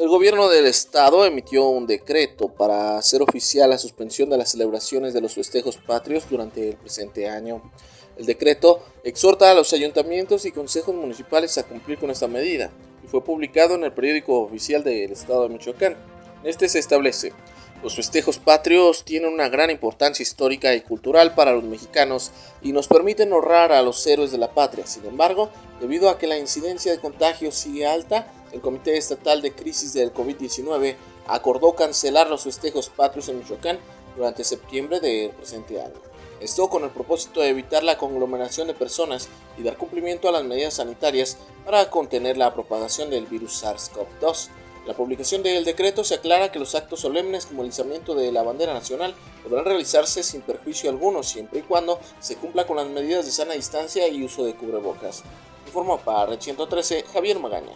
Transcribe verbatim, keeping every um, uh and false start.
El gobierno del estado emitió un decreto para hacer oficial la suspensión de las celebraciones de los festejos patrios durante el presente año. El decreto exhorta a los ayuntamientos y consejos municipales a cumplir con esta medida y fue publicado en el Periódico Oficial del Estado de Michoacán. En este se establece: los festejos patrios tienen una gran importancia histórica y cultural para los mexicanos y nos permiten honrar a los héroes de la patria. Sin embargo, debido a que la incidencia de contagios sigue alta, el Comité Estatal de Crisis del COVID diecinueve acordó cancelar los festejos patrios en Michoacán durante septiembre del presente año. Esto con el propósito de evitar la conglomeración de personas y dar cumplimiento a las medidas sanitarias para contener la propagación del virus SARS CoV dos. En la publicación del decreto se aclara que los actos solemnes como el izamiento de la bandera nacional podrán realizarse sin perjuicio alguno siempre y cuando se cumpla con las medidas de sana distancia y uso de cubrebocas. Informó para Red ciento trece Javier Magaña.